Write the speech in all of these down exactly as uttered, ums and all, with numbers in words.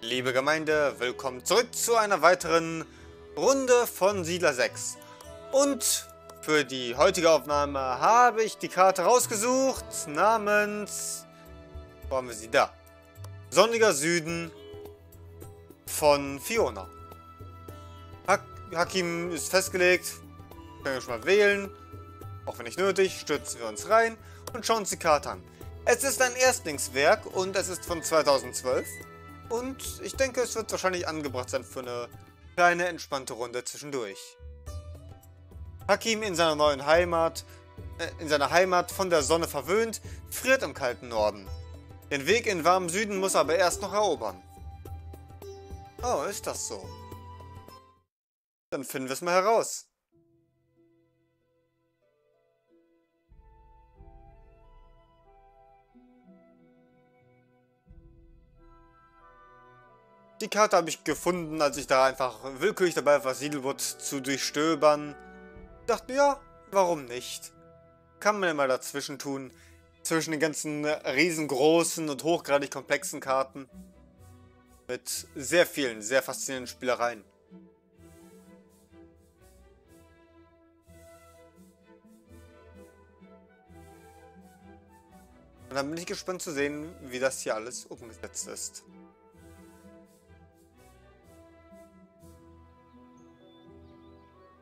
Liebe Gemeinde, willkommen zurück zu einer weiteren Runde von Siedler sechs. Und für die heutige Aufnahme habe ich die Karte rausgesucht namens... Wo haben wir sie? Da. Sonniger Süden von Fiona. Hak Hakim ist festgelegt. Können wir schon mal wählen. Auch wenn nicht nötig, stürzen wir uns rein und schauen uns die Karte an. Es ist ein Erstlingswerk und es ist von zweitausendzwölf. Und ich denke, es wird wahrscheinlich angebracht sein für eine kleine, entspannte Runde zwischendurch. Hakim in seiner neuen Heimat, äh, in seiner Heimat von der Sonne verwöhnt, friert im kalten Norden. Den Weg in warmen Süden muss er aber erst noch erobern. Oh, ist das so? Dann finden wir es mal heraus. Die Karte habe ich gefunden, als ich da einfach willkürlich dabei war, Siedelwood zu durchstöbern. Ich dachte, ja, warum nicht? Kann man immer dazwischen tun, zwischen den ganzen riesengroßen und hochgradig komplexen Karten. Mit sehr vielen, sehr faszinierenden Spielereien. Und dann bin ich gespannt zu sehen, wie das hier alles umgesetzt ist.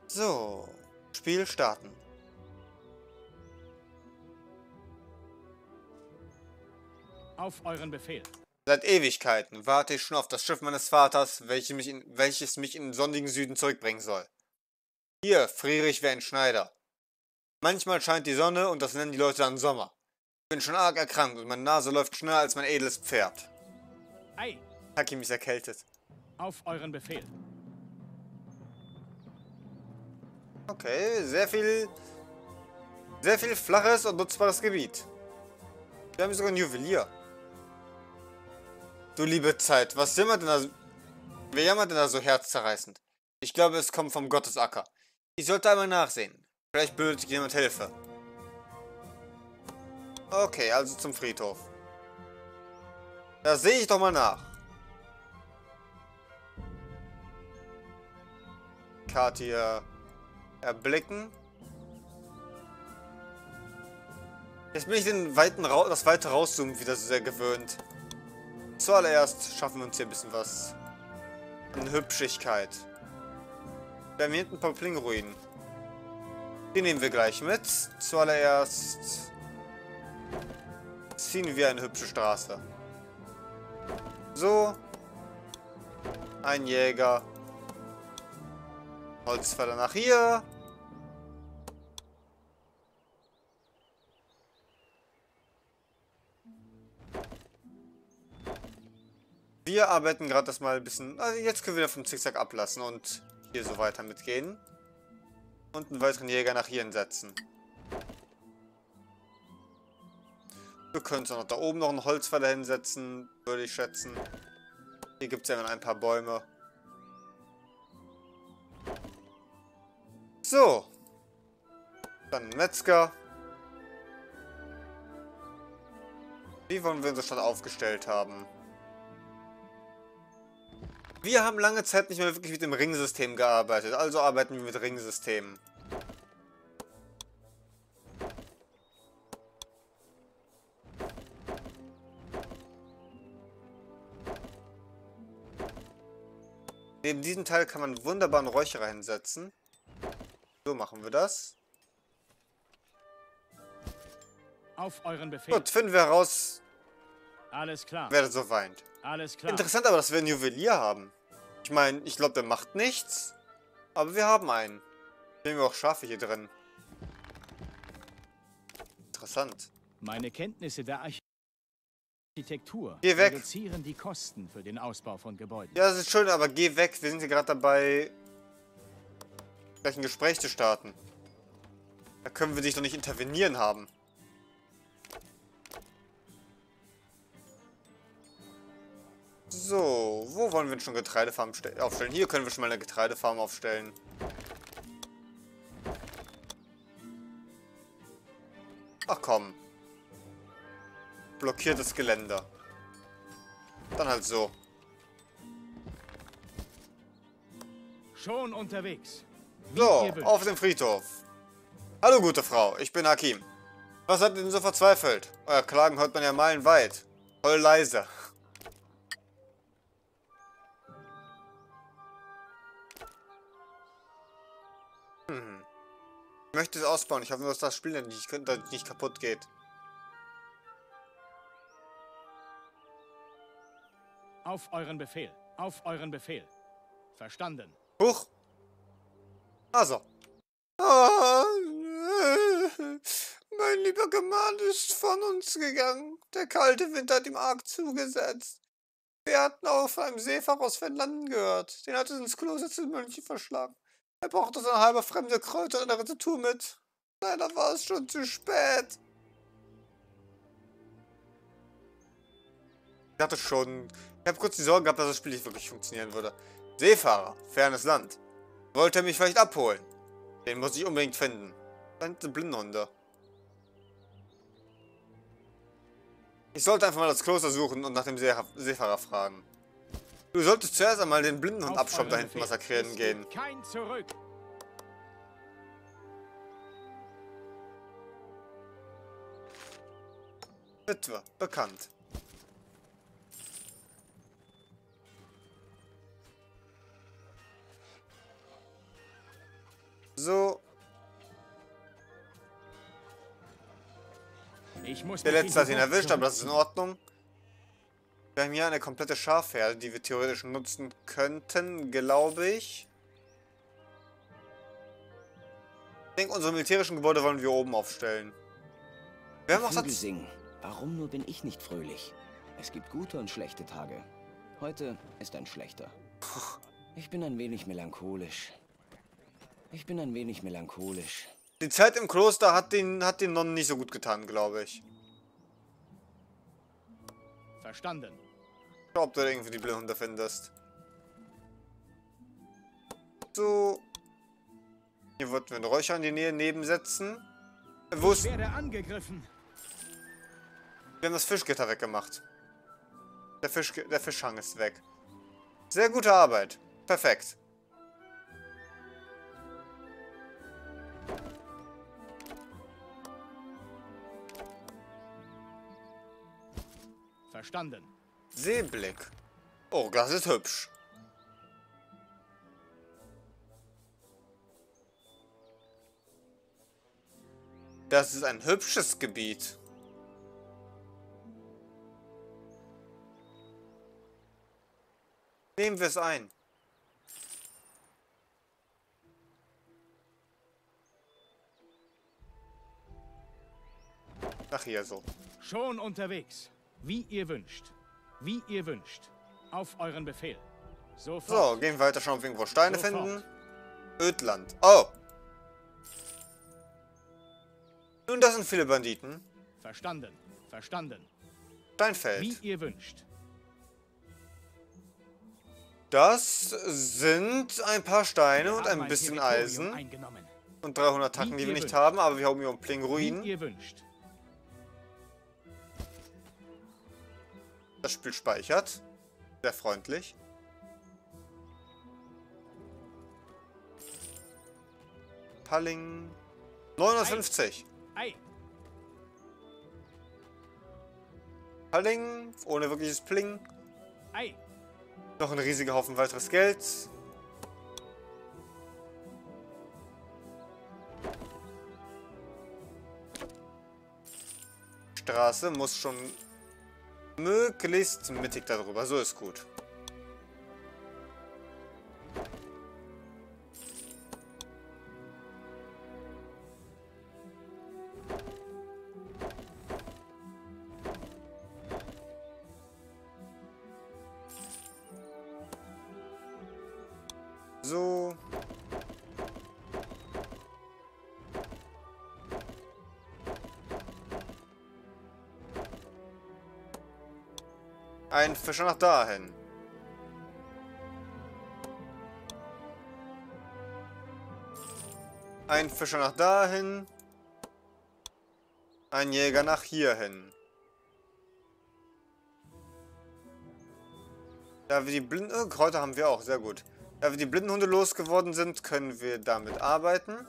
So, Spiel starten. Auf euren Befehl. Seit Ewigkeiten warte ich schon auf das Schiff meines Vaters, welches mich in, welches mich in den sonnigen Süden zurückbringen soll. Hier friere ich wie ein Schneider. Manchmal scheint die Sonne und das nennen die Leute dann Sommer. Ich bin schon arg erkrankt und meine Nase läuft schneller als mein edles Pferd. Ei. Hakim ist erkältet. Auf euren Befehl. Okay, sehr viel, sehr viel flaches und nutzbares Gebiet. Wir haben sogar einen Juwelier. Du liebe Zeit, was jammert denn da so, wer jammert denn da so herzzerreißend? Ich glaube, es kommt vom Gottesacker. Ich sollte einmal nachsehen. Vielleicht benötigt jemand Hilfe. Okay, also zum Friedhof. Da sehe ich doch mal nach. Karte hier erblicken. Jetzt bin ich den weiten Ra das weite Rauszoomen wieder so sehr gewöhnt. Zuallererst schaffen wir uns hier ein bisschen was an Hübschigkeit. Wir haben hier hinten ein paar Plingruinen. Die nehmen wir gleich mit. Zuallererst ziehen wir eine hübsche Straße. So. Ein Jäger. Holzfäller nach hier. Wir arbeiten gerade das mal ein bisschen... Also jetzt können wir vom Zickzack ablassen und hier so weiter mitgehen. Und einen weiteren Jäger nach hier hinsetzen. Wir können es auch noch da oben noch einen Holzfäller hinsetzen, würde ich schätzen. Hier gibt es ja noch ein paar Bäume. So, dann Metzger. Wie wollen wir unsere Stadt aufgestellt haben? Wir haben lange Zeit nicht mehr wirklich mit dem Ringsystem gearbeitet, also arbeiten wir mit Ringsystemen. Neben diesem Teil kann man wunderbar einen Räucherer hinsetzen. So machen wir das. Auf euren Befehl. Gut, finden wir heraus, alles klar, wer so weint. Alles klar. Interessant aber, dass wir einen Juwelier haben. Ich meine, ich glaube, der macht nichts. Aber wir haben einen. Sehen wir auch Schafe hier drin. Interessant. Meine Kenntnisse der Architektur geh weg. Reduzieren die Kosten für den Ausbau von Gebäuden. Ja, das ist schön, aber geh weg. Wir sind hier gerade dabei... ein Gespräch zu starten. Da können wir dich doch nicht intervenieren haben. So, wo wollen wir denn schon Getreidefarm aufstellen? Hier können wir schon mal eine Getreidefarm aufstellen. Ach komm. Blockiertes Geländer. Dann halt so. schon unterwegs. So, auf dem Friedhof. Hallo, gute Frau, ich bin Hakim. Was hat denn so verzweifelt? Euer Klagen hört man ja meilenweit. Voll leise. Hm. Ich möchte es ausbauen. Ich hoffe nur, dass das Spiel nicht, dass nicht kaputt geht. Auf euren Befehl. Auf euren Befehl. Verstanden. Huch. Also. Ah, äh, mein lieber Gemahl ist von uns gegangen. Der kalte Winter hat ihm arg zugesetzt. Wir hatten auf einem Seefahrer aus Fernlanden gehört. Den hat es ins Kloster zu Mönchen verschlagen. Er brauchte so eine halbe fremde Kräuter und eine Rezeptur mit. Leider war es schon zu spät. Ich hatte schon... Ich habe kurz die Sorge gehabt, dass das Spiel nicht wirklich funktionieren würde. Seefahrer, fernes Land. Wollte er mich vielleicht abholen? Den muss ich unbedingt finden. Verdammte Blindhunde. Ich sollte einfach mal das Kloster suchen und nach dem See Seefahrer fragen. Du solltest zuerst einmal den Blindenhund-Abschirm da hinten massakrieren gehen. Kein Zurück. Witwe, bekannt. So. Ich muss Der letzte hat ihn erwischt, aber das ist in Ordnung. Wir haben hier eine komplette Schafherde, die wir theoretisch nutzen könnten, glaube ich. Ich denke, unsere militärischen Gebäude wollen wir oben aufstellen. Wir haben auch Satz... singen. Warum nur bin ich nicht fröhlich? Es gibt gute und schlechte Tage. Heute ist ein schlechter. Ich bin ein wenig melancholisch. Ich bin ein wenig melancholisch. Die Zeit im Kloster hat den, hat den Nonnen nicht so gut getan, glaube ich. Verstanden. Ich glaube, ob du irgendwie die Blinde findest. So. Hier wollten wir einen Räucher in die Nähe nebensetzen. Wo ist... Ich werde angegriffen. Wir haben das Fischgitter weggemacht. Der, Fisch, der Fischhang ist weg. Sehr gute Arbeit. Perfekt. Verstanden. Seeblick. Oh, das ist hübsch. Das ist ein hübsches Gebiet. Nehmen wir es ein. Ach, hier so. Schon unterwegs. Wie ihr wünscht. Wie ihr wünscht. Auf euren Befehl. Sofort. So, gehen wir weiter, schauen, ob wir irgendwo Steine Sofort. finden. Ödland. Oh. Nun, das sind viele Banditen. Verstanden. Verstanden. Steinfeld. Wie ihr wünscht. Das sind ein paar Steine und ein bisschen Eisen. Und dreihundert Tacken, die wir nicht haben, aber wir haben hier um Pling Ruinen. Wie ihr wünscht. Das Spiel speichert. Sehr freundlich. Palling. neunhundertfünfzig. Ei. Ei. Palling. Ohne wirkliches Pling. Ei. Noch ein riesiger Haufen weiteres Geld. Straße muss schon... möglichst mittig darüber, so ist gut. So. Ein Fischer nach dahin. Ein Fischer nach dahin. Ein Jäger nach hierhin. Da wir die blinden Kräuter haben wir auch, sehr gut. Da wir die blinden Hunde losgeworden sind, können wir damit arbeiten.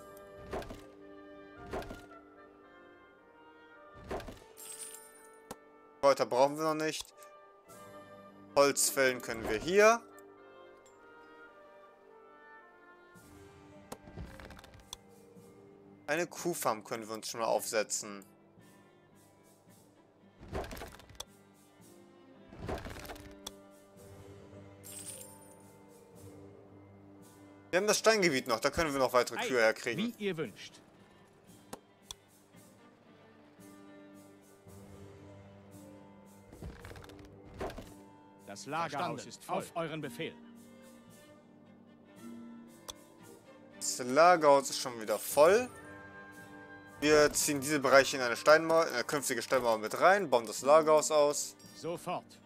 Kräuter brauchen wir noch nicht. Holz fällen können wir hier. Eine Kuhfarm können wir uns schon mal aufsetzen. Wir haben das Steingebiet noch, da können wir noch weitere Kühe herkriegen. Wie ihr wünscht. Das Lagerhaus ist voll. Auf euren Befehl. Das Lagerhaus ist schon wieder voll. Wir ziehen diese Bereiche in eine Steinmauer, in eine künftige Steinmauer mit rein, bauen das Lagerhaus aus. Sofort.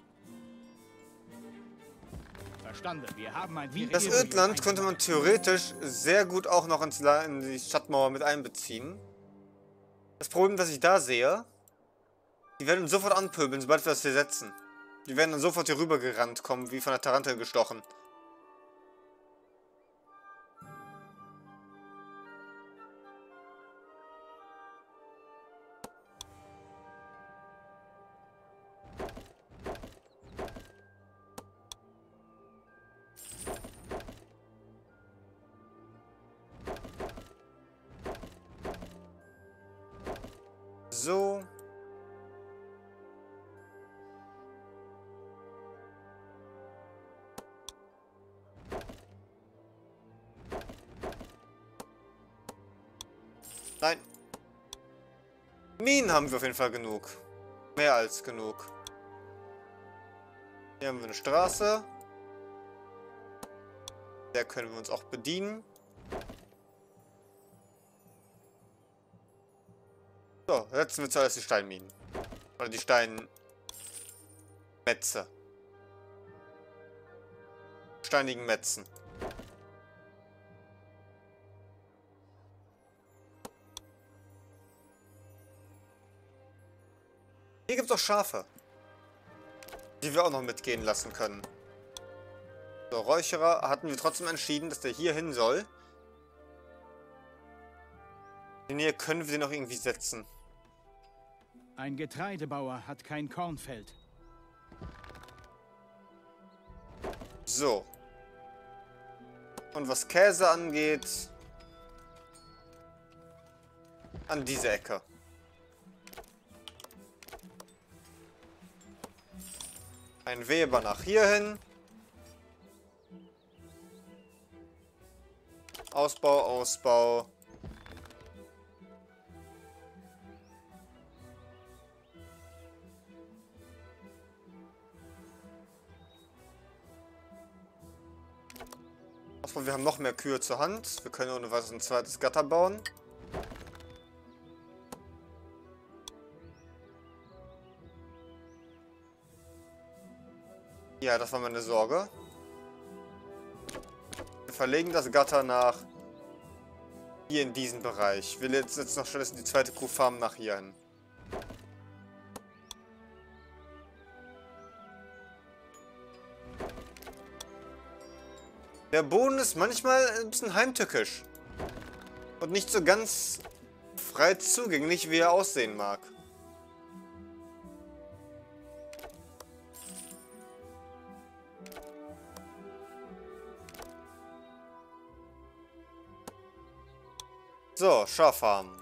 Verstanden. Wir haben ein Virus. Das Ödland könnte man theoretisch sehr gut auch noch ins La in die Stadtmauer mit einbeziehen. Das Problem, das ich da sehe, die werden uns sofort anpöbeln, sobald wir das hier setzen. Die werden dann sofort hier rüber gerannt kommen, wie von der Tarantel gestochen. So. Nein. Minen haben wir auf jeden Fall genug. Mehr als genug. Hier haben wir eine Straße. Der können wir uns auch bedienen. So, setzen wir zuerst die Steinminen. Oder die Steinmetze. Steinigen Metzen. Hier gibt es auch Schafe. Die wir auch noch mitgehen lassen können. So, Räucherer hatten wir trotzdem entschieden, dass der hier hin soll. In der Nähe können wir den noch irgendwie setzen. Ein Getreidebauer hat kein Kornfeld. So. Und was Käse angeht, an diese Ecke. Ein Weber nach hierhin. Ausbau, Ausbau. Ausbau, wir haben noch mehr Kühe zur Hand. Wir können ohne was ein zweites Gatter bauen. Ja, das war meine Sorge. Wir verlegen das Gatter nach hier in diesen Bereich. Wir setzen jetzt noch stattdessen die zweite Kuhfarm nach hier hin. Der Boden ist manchmal ein bisschen heimtückisch. Und nicht so ganz frei zugänglich, wie er aussehen mag. So, Schaffarm.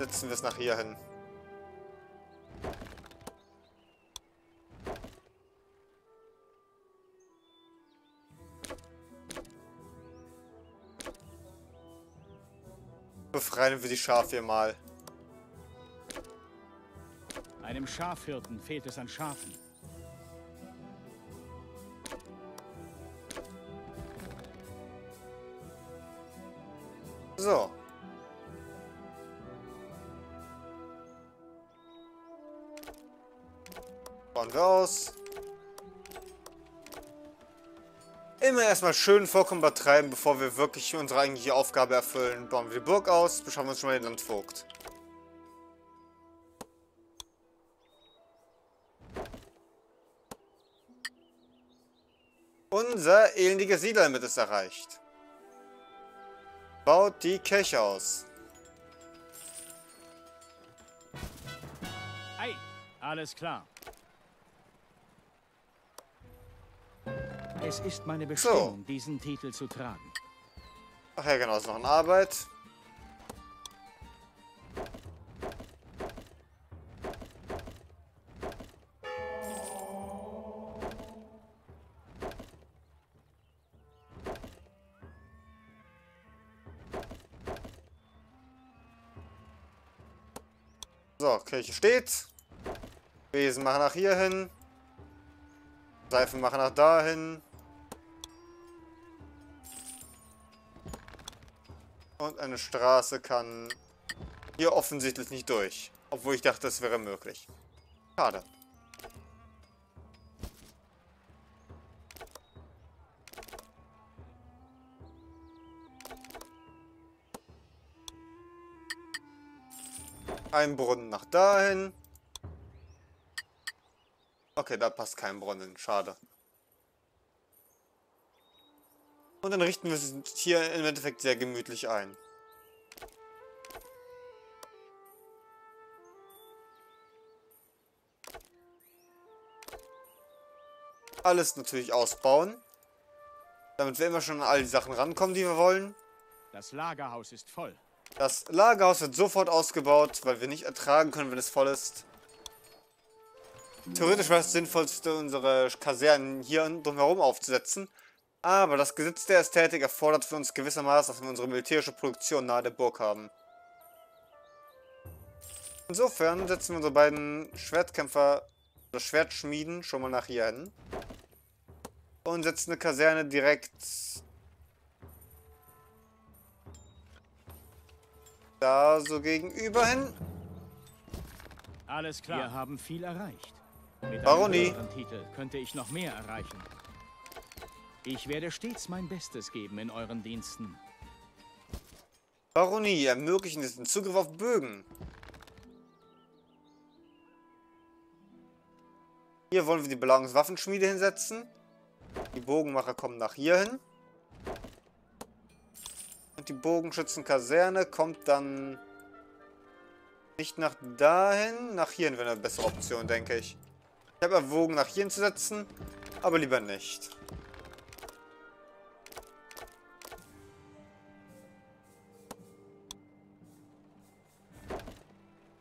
Setzen wir es nach hier hin. Befreien wir die Schafe hier mal. Einem Schafhirten fehlt es an Schafen. So. Bauen wir aus. Immer erstmal schön vollkommen übertreiben, bevor wir wirklich unsere eigentliche Aufgabe erfüllen. Bauen wir die Burg aus, beschaffen uns schon mal den Landvogt. Unser elendiger Siedler mit ist erreicht. Baut die Kirche aus. Hey, alles klar. Es ist meine Bestimmung, so. diesen Titel zu tragen. Ach ja, genau, ist noch in Arbeit. So, Kirche steht. Besen machen nach hier hin. Seifen machen nach da hin. Und eine Straße kann hier offensichtlich nicht durch. Obwohl ich dachte, das wäre möglich. Schade. Ein Brunnen nach dahin. Okay, da passt kein Brunnen. Schade. Und dann richten wir es hier im Endeffekt sehr gemütlich ein. Alles natürlich ausbauen. Damit wir immer schon an all die Sachen rankommen, die wir wollen. Das Lagerhaus ist voll. Das Lagerhaus wird sofort ausgebaut, weil wir nicht ertragen können, wenn es voll ist. Theoretisch wäre es sinnvollste, unsere Kasernen hier drumherum aufzusetzen. Aber das Gesetz der Ästhetik erfordert für uns gewissermaßen, dass wir unsere militärische Produktion nahe der Burg haben. Insofern setzen wir unsere beiden Schwertkämpfer oder Schwertschmieden schon mal nach hier hin. Und setzen eine Kaserne direkt da so gegenüber hin. Alles klar, wir haben viel erreicht. Mit Baronie. Einem Titel könnte ich noch mehr erreichen. Ich werde stets mein Bestes geben in euren Diensten. Baronie, ermöglichen es den Zugriff auf Bögen. Hier wollen wir die Belagungswaffenschmiede hinsetzen. Die Bogenmacher kommen nach hier hin. Und die Bogenschützenkaserne kommt dann nicht nach dahin. Nach hierhin wäre eine bessere Option, denke ich. Ich habe erwogen, nach hierhin zu setzen, aber lieber nicht.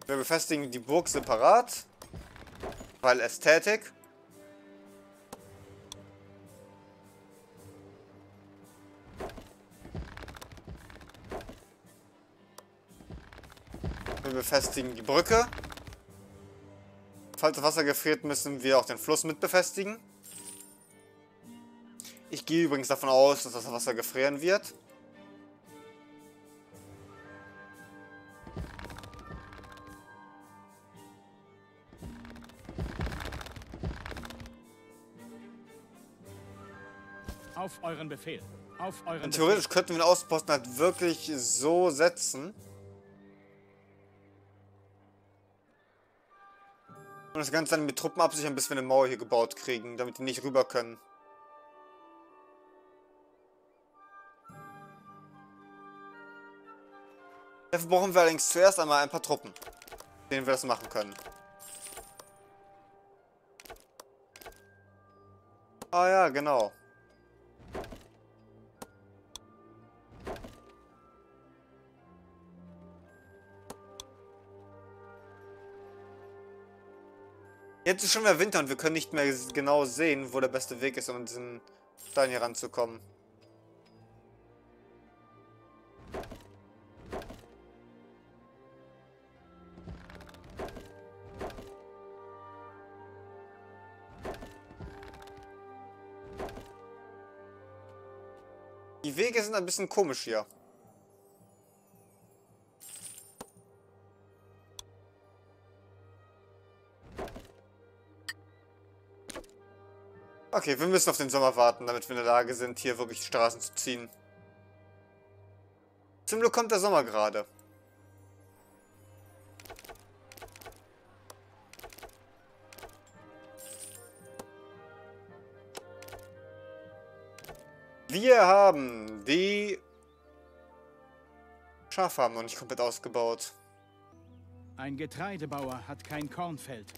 Wir befestigen die Burg separat, weil Ästhetik. Wir befestigen die Brücke. Falls das Wasser gefriert, müssen wir auch den Fluss mit befestigen. Ich gehe übrigens davon aus, dass das Wasser gefrieren wird. Auf euren Befehl. Auf euren Und theoretisch Befehl. Könnten wir den Außenposten halt wirklich so setzen. Und das Ganze dann mit Truppen absichern, bis wir eine Mauer hier gebaut kriegen, damit die nicht rüber können. Dafür brauchen wir allerdings zuerst einmal ein paar Truppen, mit denen wir das machen können. Ah ja, genau. Jetzt ist schon wieder Winter und wir können nicht mehr genau sehen, wo der beste Weg ist, um an diesen Stein hier ranzukommen. Die Wege sind ein bisschen komisch hier. Okay, wir müssen auf den Sommer warten, damit wir in der Lage sind, hier wirklich Straßen zu ziehen. Zum Glück kommt der Sommer gerade. Wir haben die Schaffarm noch nicht komplett ausgebaut. Ein Getreidebauer hat kein Kornfeld.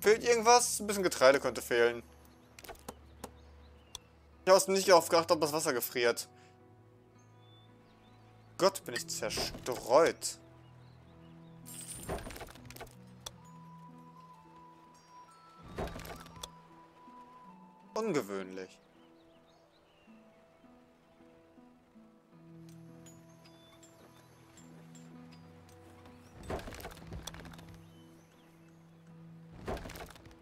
Fehlt irgendwas? Ein bisschen Getreide könnte fehlen. Ich habe nicht darauf geachtet, ob das Wasser gefriert. Gott, bin ich zerstreut. Ungewöhnlich.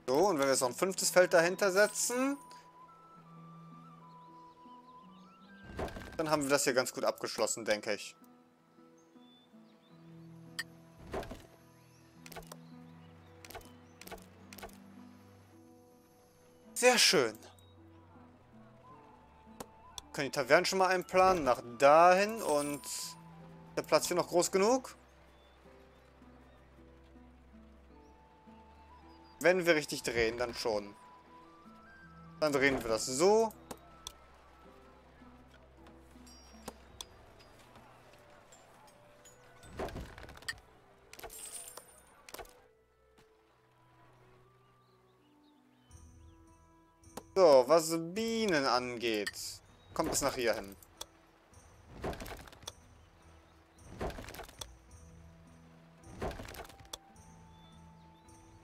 So, und wenn wir jetzt noch ein fünftes Feld dahinter setzen, dann haben wir das hier ganz gut abgeschlossen, denke ich. Sehr schön. Wir können die Tavernen schon mal einplanen, nach dahin, und ist der Platz hier noch groß genug? Wenn wir richtig drehen, dann schon. Dann drehen wir das so. So, was Bienen angeht, kommt es nach hier hin.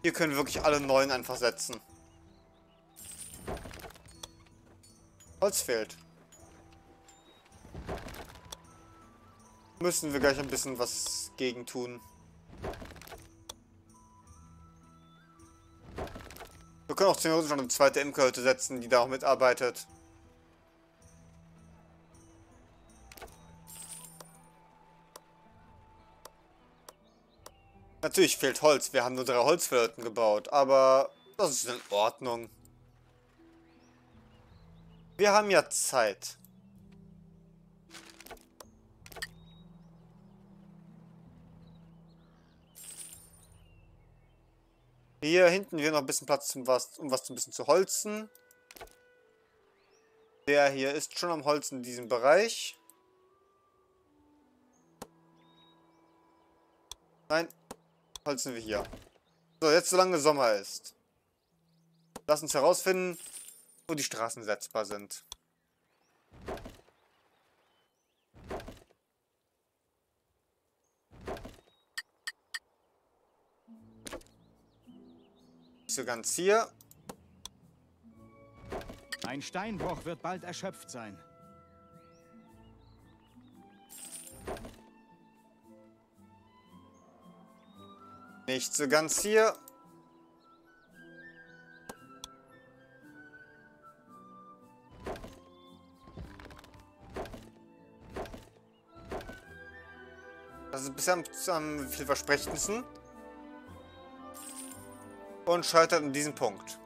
Hier können wir wirklich alle neuen einfach setzen. Holz fehlt. Müssen wir gleich ein bisschen was gegen tun. Wir können auch zumindest schon eine zweite Imkerhütte setzen, die da auch mitarbeitet. Natürlich fehlt Holz. Wir haben nur drei Holzfälten gebaut, aber das ist in Ordnung. Wir haben ja Zeit. Hier hinten wir noch ein bisschen Platz, um was, um was ein bisschen zu holzen. Der hier ist schon am Holzen in diesem Bereich. Nein, holzen wir hier. So, jetzt solange Sommer ist. Lass uns herausfinden, wo die Straßen setzbar sind. So ganz hier. Ein Steinbruch wird bald erschöpft sein. Nicht so ganz hier. Das ist bisher am, am vielversprechendsten. Und scheitert an diesem Punkt.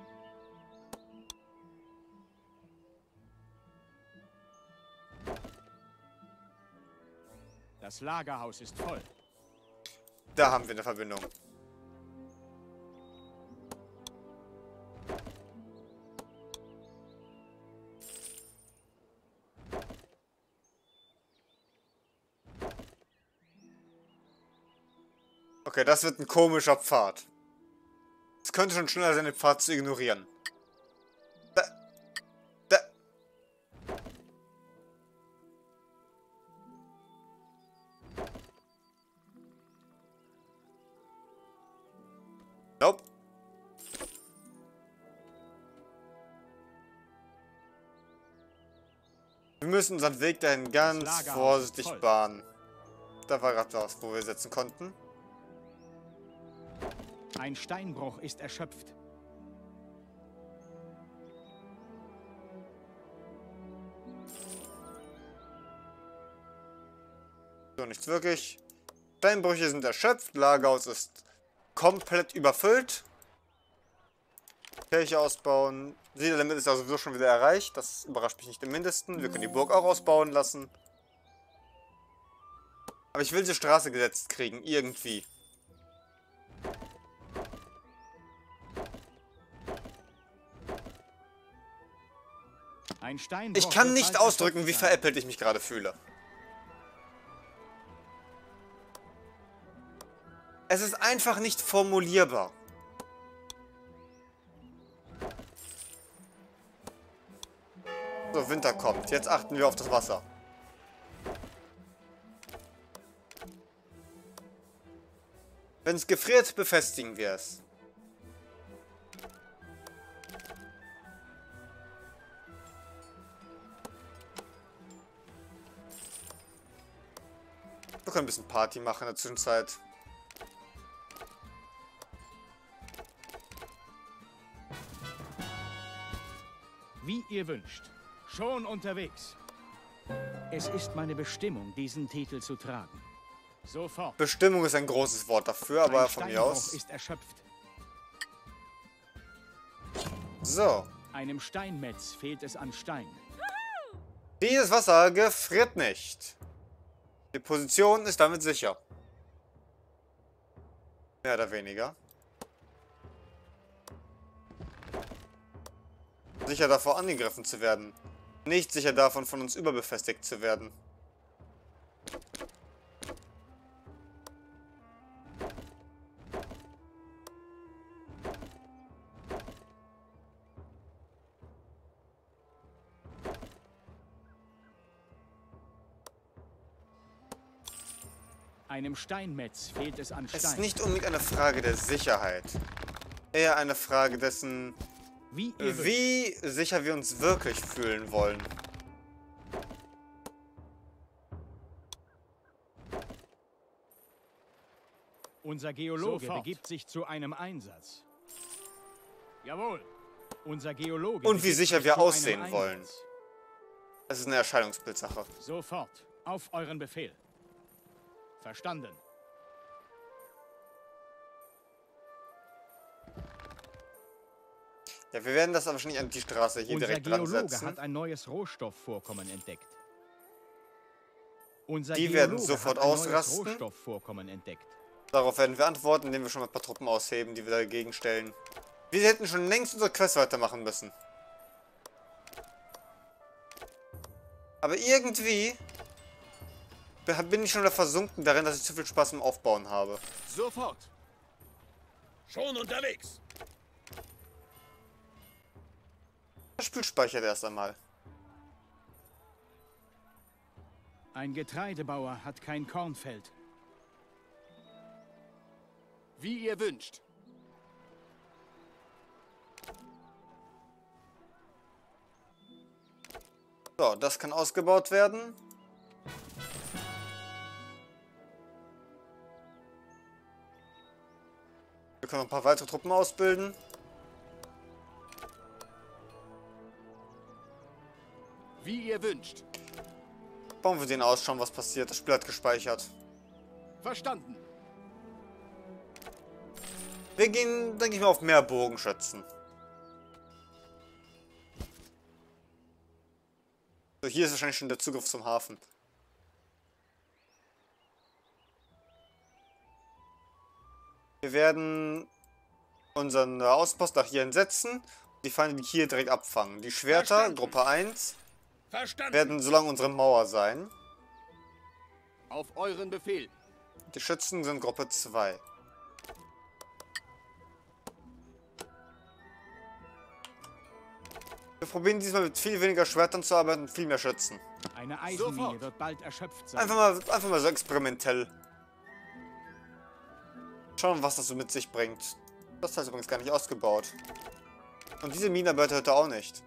Das Lagerhaus ist voll. Da haben wir eine Verbindung. Okay, das wird ein komischer Pfad. Es könnte schon schneller sein, den Pfad zu ignorieren. Da. Da. Nope. Wir müssen unseren Weg dahin ganz vorsichtig bahnen. Da war gerade was, wo wir setzen konnten. Ein Steinbruch ist erschöpft. So, nichts wirklich. Steinbrüche sind erschöpft. Lagerhaus ist komplett überfüllt. Kirche ausbauen. Siedelimit ist ja sowieso schon wieder erreicht. Das überrascht mich nicht im Mindesten. Wir können die Burg auch ausbauen lassen. Aber ich will diese Straße gesetzt kriegen. Irgendwie. Ein Stein. Ich kann nicht ausdrücken, wie veräppelt ich mich gerade fühle. Es ist einfach nicht formulierbar. So, Winter kommt. Jetzt achten wir auf das Wasser. Wenn es gefriert, befestigen wir es. Wir können ein bisschen Party machen in der Zwischenzeit. Wie ihr wünscht. Schon unterwegs. Es ist meine Bestimmung, diesen Titel zu tragen. Sofort. Bestimmung ist ein großes Wort dafür, aber von mir aus. Ist erschöpft. So. Einem Steinmetz fehlt es an Stein. Dieses Wasser gefriert nicht. Die Position ist damit sicher. Mehr oder weniger. Sicher davor angegriffen zu werden. Nicht sicher davon, von uns überbefestigt zu werden. Einem Steinmetz fehlt es an Stein. Es ist nicht unbedingt eine Frage der Sicherheit. Eher eine Frage dessen, wie, wie sicher wir uns wirklich fühlen wollen. Unser Geologe Sofort. begibt sich zu einem Einsatz. Jawohl. Unser Geologe. Und wie sicher wir aussehen wollen. Das ist eine Erscheinungsbildsache. Sofort. Auf euren Befehl. Verstanden. Ja, wir werden das aber wahrscheinlich an die Straße hier Unser direkt dran setzen. Unser Geologe hat ein neues Rohstoffvorkommen entdeckt. Unser die Geologe werden sofort hat ein ausrasten. Neues Rohstoffvorkommen entdeckt. Darauf werden wir antworten, indem wir schon mal ein paar Truppen ausheben, die wir dagegen stellen. Wir hätten schon längst unsere Quest weitermachen müssen. Aber irgendwie bin ich schon wieder versunken darin, dass ich zu viel Spaß im Aufbauen habe. Sofort. Schon unterwegs. Das Spiel speichert erst einmal. Ein Getreidebauer hat kein Kornfeld. Wie ihr wünscht. So, das kann ausgebaut werden. Wir können ein paar weitere Truppen ausbilden. Wie ihr wünscht. Bauen wir den aus, schauen, was passiert. Das Spiel hat gespeichert. Verstanden. Wir gehen, denke ich mal, auf mehr Bogenschützen. So, hier ist wahrscheinlich schon der Zugriff zum Hafen. Wir werden unseren Auspost nach hier entsetzen. Die Feinde hier direkt abfangen. Die Schwerter, Verstanden. Gruppe eins, Verstanden. werden solange unsere Mauer sein. Auf euren Befehl. Die Schützen sind Gruppe zwei. Wir probieren diesmal mit viel weniger Schwertern zu arbeiten und viel mehr Schützen. Eine Eisenmine wird bald erschöpft sein. Einfach mal, einfach mal so experimentell. Schauen, was das so mit sich bringt. Das hat übrigens gar nicht ausgebaut. Und diese Minenarbeiter hört er auch nicht.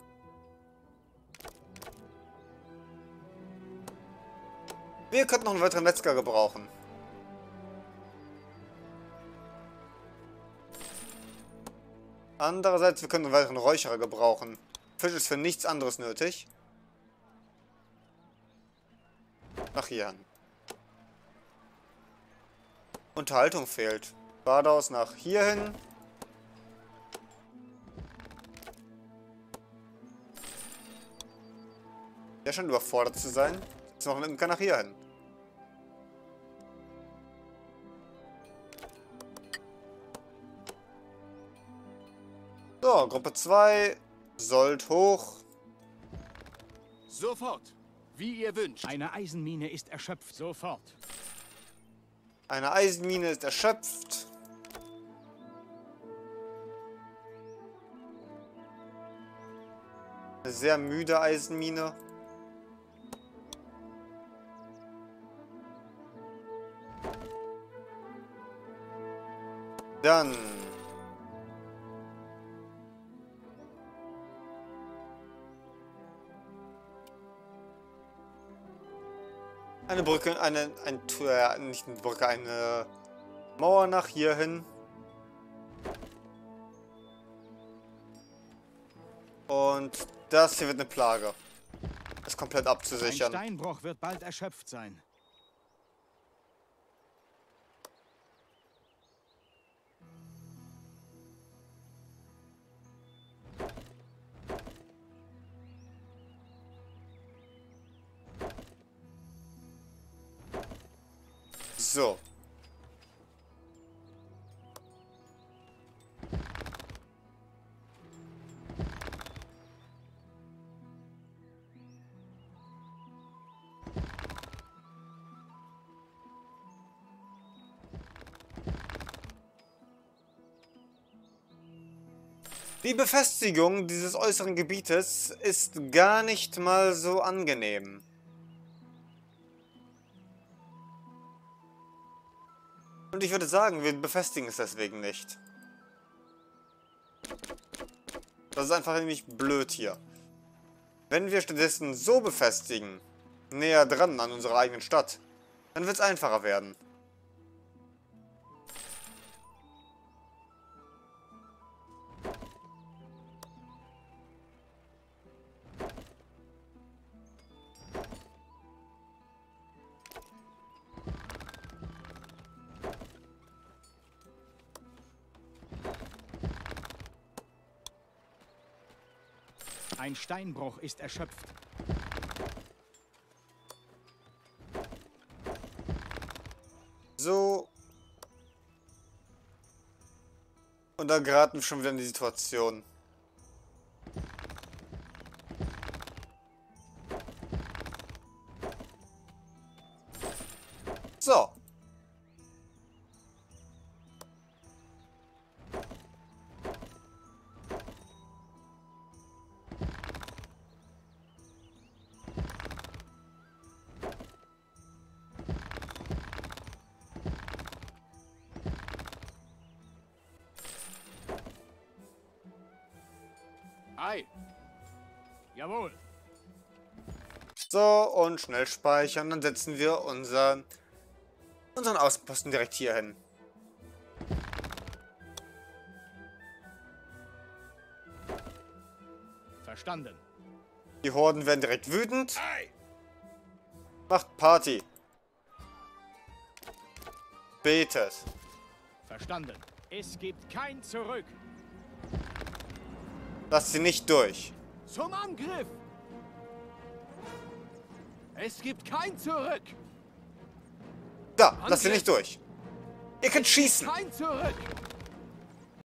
Wir könnten noch einen weiteren Metzger gebrauchen. Andererseits, wir können einen weiteren Räucherer gebrauchen. Fisch ist für nichts anderes nötig. Nach hier an. Unterhaltung fehlt. Badaus nach hierhin. Ja, schon überfordert zu sein. Jetzt noch mit dem Kanarier hin. So, Gruppe zwei. Sold hoch. Sofort. Wie ihr wünscht. Eine Eisenmine ist erschöpft. Sofort. Eine Eisenmine ist erschöpft. Eine sehr müde Eisenmine. Dann. Eine Brücke, eine, ein, äh, nicht eine Brücke, eine Mauer nach hier hin. Und das hier wird eine Plage. Das komplett abzusichern. Ein Steinbruch wird bald erschöpft sein. So. Die Befestigung dieses äußeren Gebietes ist gar nicht mal so angenehm. Und ich würde sagen, wir befestigen es deswegen nicht. Das ist einfach nämlich blöd hier. Wenn wir stattdessen so befestigen, näher dran an unserer eigenen Stadt, dann wird es einfacher werden. Ein Steinbruch ist erschöpft. So. Und da geraten wir schon wieder in die Situation. So. Hi. Jawohl. So, und schnell speichern. Dann setzen wir unseren, unseren Außenposten direkt hier hin. Verstanden. Die Horden werden direkt wütend. Hi. Macht Party. Betet. Verstanden. Es gibt kein Zurück. Lass sie nicht durch. Zum Angriff! Es gibt kein Zurück! Da, Angriff. Lass sie nicht durch. Ihr könnt schießen! Kein Zurück!